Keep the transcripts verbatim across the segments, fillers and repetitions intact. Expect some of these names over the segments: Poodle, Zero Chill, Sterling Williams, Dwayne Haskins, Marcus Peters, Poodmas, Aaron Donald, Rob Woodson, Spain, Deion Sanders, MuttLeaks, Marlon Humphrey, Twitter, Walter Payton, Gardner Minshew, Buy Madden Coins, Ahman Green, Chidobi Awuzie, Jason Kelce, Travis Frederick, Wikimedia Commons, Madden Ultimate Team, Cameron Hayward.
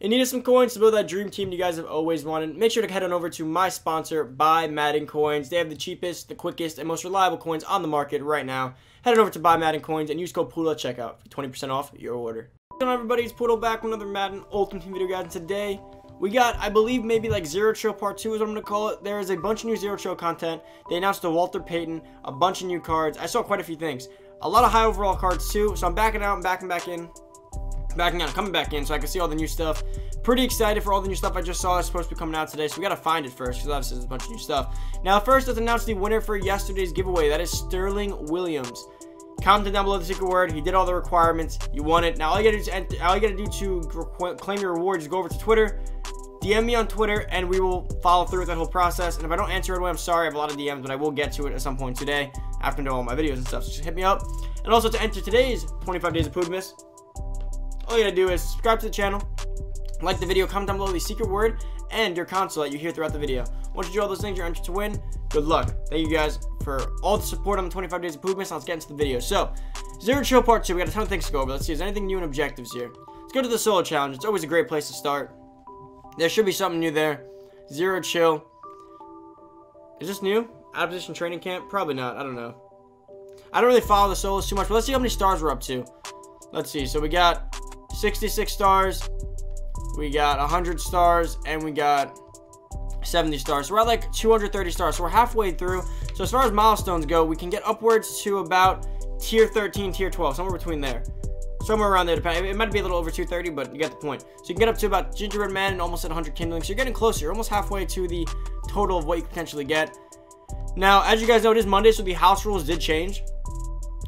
In need of some coins to build that dream team you guys have always wanted, make sure to head on over to my sponsor, Buy Madden Coins. They have the cheapest, the quickest, and most reliable coins on the market right now. Head on over to Buy Madden Coins and use code POODLE at checkout for twenty percent off your order. What's up, everybody? It's Poodle back with another Madden Ultimate Team video, guys. And today, we got, I believe, maybe like Zero Chill Part two is what I'm going to call it. There is a bunch of new Zero Chill content. They announced the Walter Payton, a bunch of new cards. I saw quite a few things. A lot of high overall cards, too. So I'm backing out and backing back in. Backing out, coming back in so I can see all the new stuff. Pretty excited for all the new stuff I just saw is supposed to be coming out today, so we gotta find it first because obviously there's a bunch of new stuff. Now, first, let's announce the winner for yesterday's giveaway. That is Sterling Williams. Comment down below the secret word. He did all the requirements. You won it. Now all you gotta do to, all you gotta do to claim your reward is go over to Twitter, D M me on Twitter, and we will follow through with that whole process. And if I don't answer right away, I'm sorry. I have a lot of D Ms, but I will get to it at some point today after doing all my videos and stuff. So just hit me up. And also to enter today's twenty-five Days of Poodmas, all you gotta do is subscribe to the channel, like the video, comment down below the secret word and your console that you hear throughout the video. Once you do all those things, you're entered to win. Good luck. Thank you guys for all the support on the twenty-five Days of Poodmas. Let's get into the video. So, Zero Chill Part two. We got a ton of things to go over. Let's see if there's anything new in objectives here. Let's go to the solo challenge. It's always a great place to start. There should be something new there. Zero Chill. Is this new? Out of position training camp? Probably not. I don't know. I don't really follow the solos too much, but let's see how many stars we're up to. Let's see. So we got sixty-six stars, we got one hundred stars, and we got seventy stars. So we're at like two hundred thirty stars, so we're halfway through. So as far as milestones go, we can get upwards to about tier thirteen, tier twelve, somewhere between there, somewhere around there. It might be a little over two thirty, but you get the point. So you can get up to about Gingerbread Man and almost at one hundred kindling. So you're getting closer. You're almost halfway to the total of what you potentially get. Now, as you guys know, it is Monday, so the house rules did change.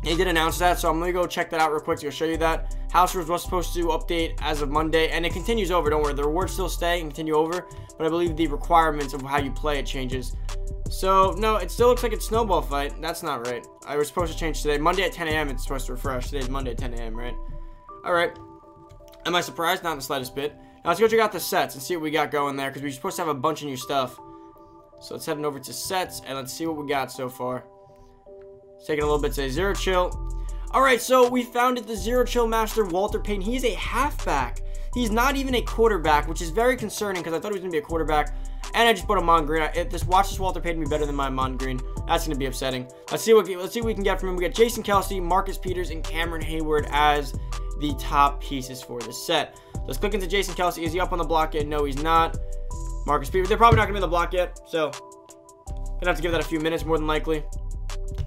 They did announce that, so I'm gonna go check that out real quick to show you that. House rules was supposed to update as of Monday, and it continues over. Don't worry, the rewards still stay and continue over, but I believe the requirements of how you play it changes. So, no, it still looks like it's Snowball Fight. That's not right. I was supposed to change today. Monday at ten A M it's supposed to refresh. Today's Monday at ten A M, right? All right. Am I surprised? Not in the slightest bit. Now, let's go check out the sets and see what we got going there, because we're supposed to have a bunch of new stuff. So, let's head on over to sets, and let's see what we got so far. It's taking a little bit to Zero Chill. Alright, so we founded the Zero Chill Master, Walter Payton. He's a halfback. He's not even a quarterback, which is very concerning because I thought he was going to be a quarterback. And I just bought Ahman Green. I, if this, watch this Walter Payton be better than my Ahman Green. That's going to be upsetting. Let's see, what, let's see what we can get from him. We got Jason Kelce, Marcus Peters, and Cameron Hayward as the top pieces for this set. Let's click into Jason Kelce. Is he up on the block yet? No, he's not. Marcus Peters. They're probably not going to be on the block yet, so going to have to give that a few minutes more than likely.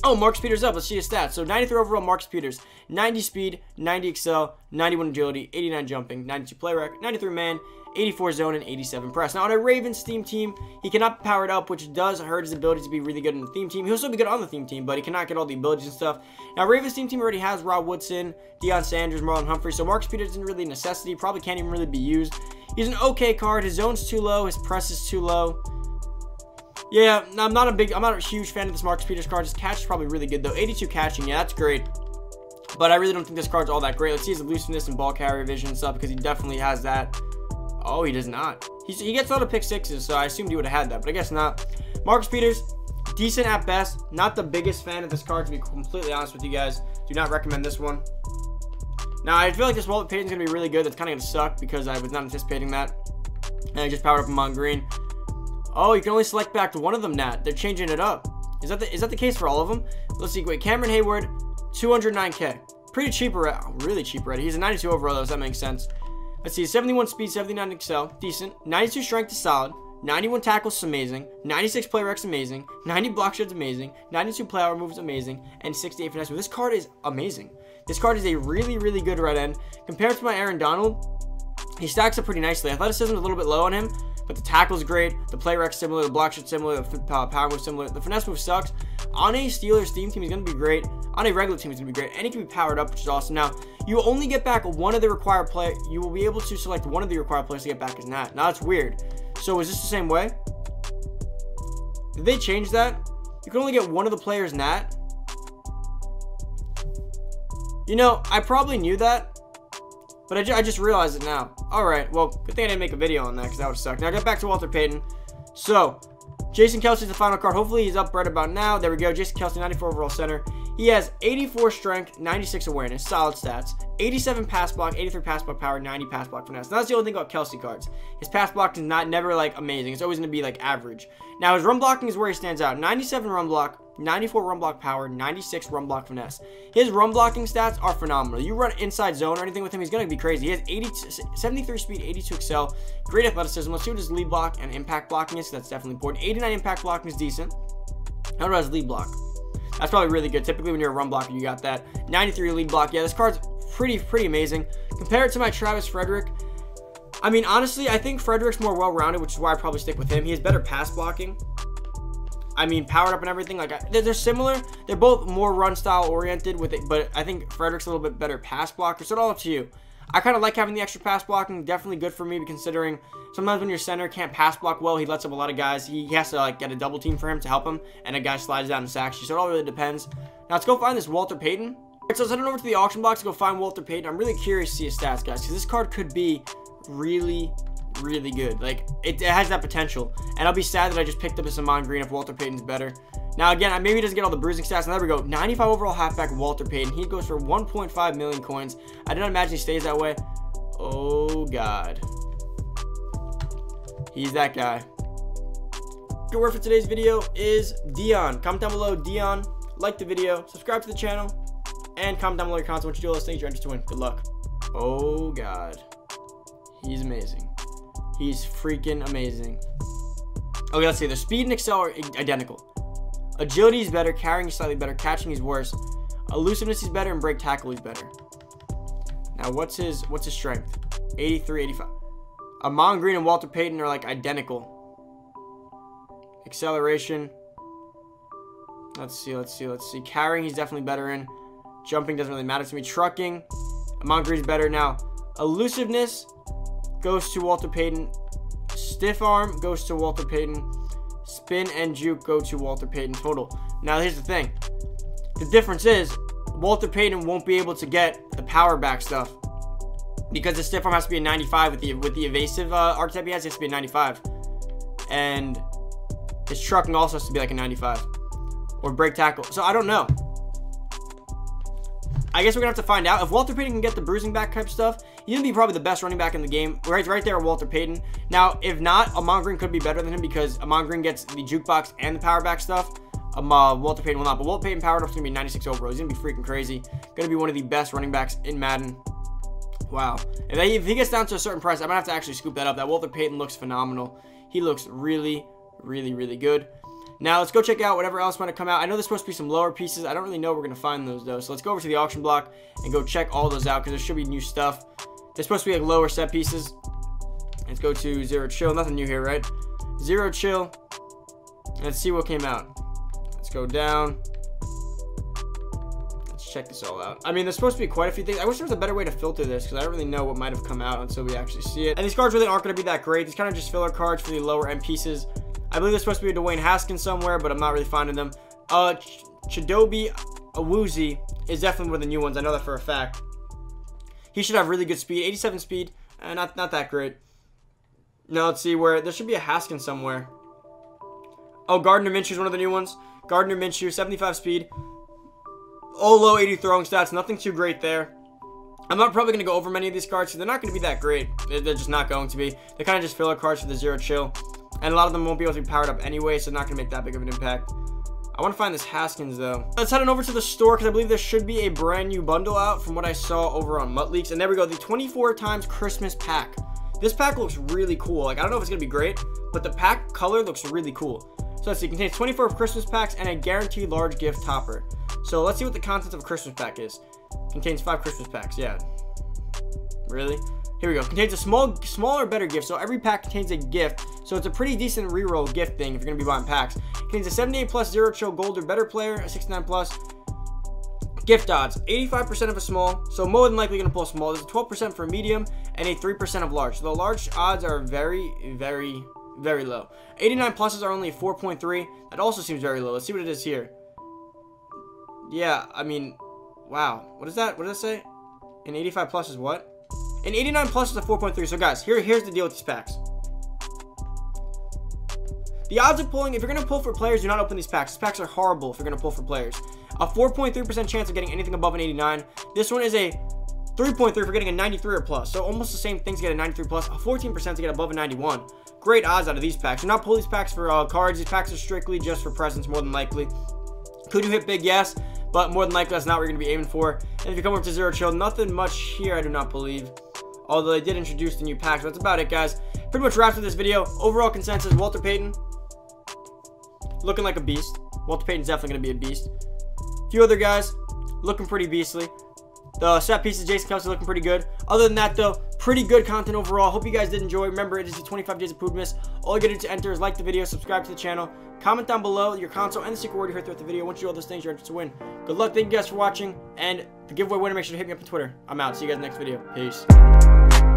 Oh, Marcus Peters up. Let's see his stats. So, ninety-three overall, Marcus Peters. ninety speed, ninety excel, ninety-one agility, eighty-nine jumping, ninety-two play rec, ninety-three man, eighty-four zone, and eighty-seven press. Now, on a Ravens theme team, he cannot be powered up, which does hurt his ability to be really good in the theme team. He'll still be good on the theme team, but he cannot get all the abilities and stuff. Now, Ravens theme team already has Rob Woodson, Deion Sanders, Marlon Humphrey. So, Marcus Peters isn't really a necessity. Probably can't even really be used. He's an okay card. His zone's too low. His press is too low. Yeah, I'm not a big, I'm not a huge fan of this Marcus Peters card. His catch is probably really good, though. eighty-two catching, yeah, that's great. But I really don't think this card's all that great. Let's see his elusiveness and ball carrier vision and stuff, because he definitely has that. Oh, he does not. He's, he gets a lot of pick sixes, so I assumed he would have had that, but I guess not. Marcus Peters, decent at best. Not the biggest fan of this card, to be completely honest with you guys. Do not recommend this one. Now, I feel like this Walter Payton's going to be really good. That's kind of going to suck, because I was not anticipating that. And I just powered up Ahman Green. Oh, you can only select back to one of them, Nat. They're changing it up. Is that the, is that the case for all of them? Let's see. Wait, Cameron Hayward, two hundred nine K. Pretty cheap already. Really cheap already. He's a ninety-two overall, though, so that makes sense. Let's see. seventy-one speed, seventy-nine excel. Decent. ninety-two strength is solid. ninety-one tackles is amazing. ninety-six play recs amazing. ninety block shots amazing. ninety-two play hour moves amazing. And sixty-eight finesse. This card is amazing. This card is a really, really good right end. Compared to my Aaron Donald, he stacks up pretty nicely. Athleticism is a little bit low on him. But the tackle's great, the play rec's similar, the block shot's similar, the power move's similar, the finesse move sucks. On a Steelers theme team, he's going to be great. On a regular team, he's going to be great. And he can be powered up, which is awesome. Now, you only get back one of the required play. You will be able to select one of the required players to get back as Nat. Now, that's weird. So, is this the same way? Did they change that? You can only get one of the players Nat? You know, I probably knew that. But I, ju I just realized it now. All right. Well, good thing I didn't make a video on that because that would suck. Now, I got back to Walter Payton. So, Jason Kelce is the final card. Hopefully he's up right about now. There we go. Jason Kelce, ninety-four overall center. He has eighty-four strength, ninety-six awareness, solid stats, eighty-seven pass block, eighty-three pass block power, ninety pass block finesse. And that's the only thing about Kelce cards. His pass block is not never like amazing. It's always going to be like average. Now his run blocking is where he stands out. ninety-seven run block, ninety-four run block power, ninety-six run block finesse. His run blocking stats are phenomenal. You run inside zone or anything with him, he's going to be crazy. He has eighty, seventy-three speed, eighty-two excel, great athleticism. Let's see what his lead block and impact blocking is. So that's definitely important. eighty-nine impact blocking is decent. How about his lead block? That's probably really good. Typically when you're a run blocker, you got that. ninety-three lead block. Yeah, this card's pretty, pretty amazing. Compare it to my Travis Frederick. I mean, honestly, I think Frederick's more well-rounded, which is why I probably stick with him. He has better pass blocking. I mean, powered up and everything. Like, I, they're, they're similar. They're both more run style oriented with it, but I think Frederick's a little bit better pass blocker. So it's all up to you. I kind of like having the extra pass blocking. Definitely good for me, considering sometimes when your center can't pass block well, he lets up a lot of guys. He has to like get a double team for him to help him, and a guy slides down and sacks you. So it all really depends. Now let's go find this Walter Payton. All right, so let's head on over to the auction box to go find Walter Payton. I'm really curious to see his stats, guys, because this card could be really, really good. Like, it, it has that potential. And I'll be sad that I just picked up this Ahman Green if Walter Payton's better. Now, again, I maybe he doesn't get all the bruising stats. And there we go. ninety-five overall halfback Walter Payton. He goes for one point five million coins. I did not imagine he stays that way. Oh, God. He's that guy. Good word for today's video is Deion. Comment down below, Deion. Like the video. Subscribe to the channel. And comment down below your comments. Once you do all those things, you're entered to win. Good luck. Oh, God. He's amazing. He's freaking amazing. Okay, let's see. Their speed and excel are identical. Agility is better. Carrying is slightly better. Catching is worse. Elusiveness is better. And break tackle is better. Now, what's his what's his strength? eighty-three, eighty-five. Ahman Green and Walter Payton are, like, identical. Acceleration. Let's see, let's see, let's see. Carrying, he's definitely better in. Jumping doesn't really matter to me. Trucking. Ahman Green's better. Now, elusiveness goes to Walter Payton. Stiff arm goes to Walter Payton. Spin and juke go to Walter Payton total. Now, here's the thing. The difference is Walter Payton won't be able to get the power back stuff because the stiff arm has to be a ninety-five with the with the evasive uh, archetype he has. It has to be a ninety-five. And his trucking also has to be like a ninety-five or break tackle. So, I don't know. I guess we're going to have to find out. If Walter Payton can get the bruising back type stuff, he's going to be probably the best running back in the game. Right, right there, Walter Payton. Now, if not, Ahman Green could be better than him because Ahman Green gets the jukebox and the power back stuff. Um, uh, Walter Payton will not. But Walter Payton powered up is going to be ninety-six overall. He's going to be freaking crazy. Going to be one of the best running backs in Madden. Wow. If, they, if he gets down to a certain price, I'm going to have to actually scoop that up. That Walter Payton looks phenomenal. He looks really, really, really good. Now, let's go check out whatever else might have come out. I know there's supposed to be some lower pieces. I don't really know where we're going to find those, though. So, let's go over to the auction block and go check all those out because there should be new stuff. There's supposed to be, like, lower set pieces. Let's go to Zero Chill. Nothing new here, right? Zero Chill. Let's see what came out. Let's go down. Let's check this all out. I mean, there's supposed to be quite a few things. I wish there was a better way to filter this because I don't really know what might have come out until we actually see it. And these cards really aren't going to be that great. These kind of just filler cards for the lower-end pieces. I believe there's supposed to be a Dwayne Haskins somewhere, but I'm not really finding them. Uh, Ch Chidobi Awuzie is definitely one of the new ones. I know that for a fact. He should have really good speed. eighty-seven speed. Uh, not, not that great. Now, let's see where. There should be a Haskins somewhere. Oh, Gardner Minshew is one of the new ones. Gardner Minshew, seventy-five speed. Oh, low eighty throwing stats. Nothing too great there. I'm not probably going to go over many of these cards, so they're not going to be that great. They're, they're just not going to be. They're kind of just filler cards for the Zero Chill. And a lot of them won't be able to be powered up anyway, so not going to make that big of an impact. I want to find this Haskins, though. Let's head on over to the store, because I believe there should be a brand new bundle out from what I saw over on MuttLeaks. And there we go, the twenty-four times Christmas pack. This pack looks really cool. Like, I don't know if it's going to be great, but the pack color looks really cool. So let's see, it contains twenty-four Christmas packs and a guaranteed large gift topper. So let's see what the contents of a Christmas pack is. It contains five Christmas packs, yeah. Really? Here we go. Contains a small, smaller, better gift. So every pack contains a gift. So it's a pretty decent reroll gift thing if you're going to be buying packs. Contains a seventy-eight plus Zero Chill gold or better player, a sixty-nine plus. Gift odds, eighty-five percent of a small. So more than likely going to pull small. There's a twelve percent for medium and a three percent of large. So the large odds are very, very, very low. eighty-nine pluses are only four point three. That also seems very low. Let's see what it is here. Yeah, I mean, wow. What is that? What does it say? An eighty-five plus is what? And eighty-nine plus is a four point three. So, guys, here, here's the deal with these packs. The odds of pulling, if you're going to pull for players, do not open these packs. These packs are horrible if you're going to pull for players. A four point three percent chance of getting anything above an eighty-nine. This one is a three point three for getting a ninety-three or plus. So almost the same thing to get a ninety-three plus. A fourteen percent to get above a ninety-one. Great odds out of these packs. Do not pull these packs for uh, cards. These packs are strictly just for presents, more than likely. Could you hit big? Yes. But more than likely, that's not what you're going to be aiming for. And if you come over to Zero Chill, nothing much here, I do not believe. Although they did introduce the new pack. So that's about it, guys. Pretty much wraps up this video. Overall consensus, Walter Payton. Looking like a beast. Walter Payton's definitely going to be a beast. A few other guys looking pretty beastly. The set pieces, Jason Kelce looking pretty good. Other than that, though, pretty good content overall. Hope you guys did enjoy. Remember, it is the twenty-five days of Poop Miss. All you got to do to enter is like the video, subscribe to the channel, comment down below your console, and the secret word you heard throughout the video. Once you do all those things, you're entered to win. Good luck. Thank you guys for watching. And the giveaway winner, make sure to hit me up on Twitter. I'm out. See you guys in the next video. Peace.